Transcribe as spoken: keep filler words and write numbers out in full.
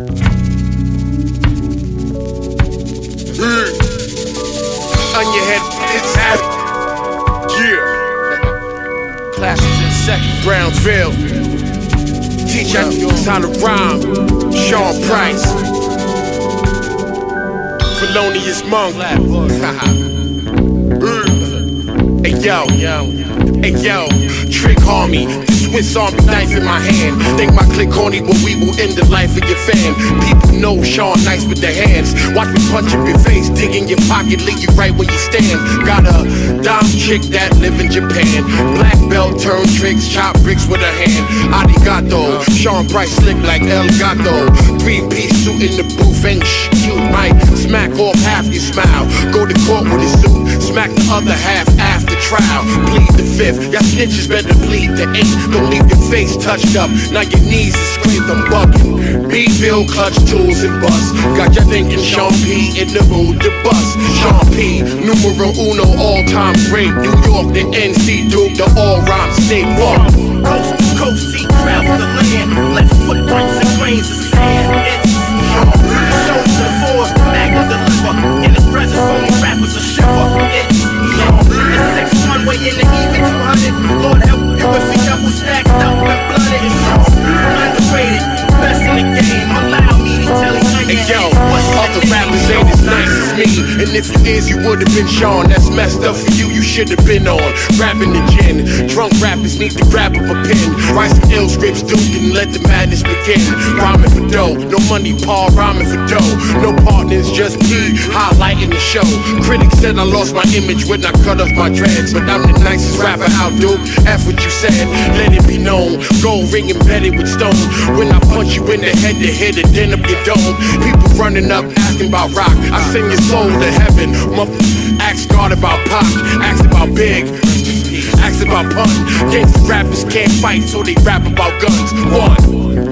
Onion Head, it's heavy. Yeah. Classes in second, Brownsville. Teacher, it's how to rhyme. Sean Price. Pelonius Monk. Hey yo, hey yo, trick homie. Swiss Army knife in my hand. Think my click horny, but we will end the life of your fam. People know Sean nice with their hands. Watch me punch up your face, dig in your pocket, lick you right where you stand. Got a dime chick that live in Japan. Black belt turn tricks, chop bricks with her hand. El Gato, Sean Price slick like El Gato. Three piece suit in the booth, ain't sh you might smack off half your smile. Go to court with a suit, smack the other half after trial. Plead the fifth, y'all snitches better plead the eighth. Don't leave your face touched up, now your knees are scraped, I'm bugging. B-bill, clutch, tools, and bust. Got ya thinking Sean P in the mood to bust. Sean P, numero uno, all-time great. New York, the N C, Duke, the all-rhyme state. Walk. Coast to coast, see, travel the land. Left footprints and grains of sand. It's Sean P. Shows the force, the mag of the liver. In his presence, only rappers are shiver. It's Sean P. It's six one, way in the even two hundred. Lord help you if you double stack. And if you is, you would've been Sean. That's messed up for you, you should've been on. Rapping the gin, drunk rappers need to grab up a pen. Write some ill scripts, dude, and let the madness begin. Rhyming for dough, no money, Paul, rhyming for dough. No partners, just me, highlighting the show. Critics said I lost my image when I cut off my dreads, but I'm the nicest rapper out, dude, F what you said. Let it be known, gold ring embedded with stone. When I punch you in the head, to hit it, then up your dome. People running up, asking about rock, I sing your soul to heaven. Motherfucker, ask God about Pop, ask about Big, ask about Pun. Gangsta rappers can't fight, so they rap about guns. One.